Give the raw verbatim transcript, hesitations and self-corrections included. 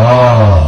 Oh.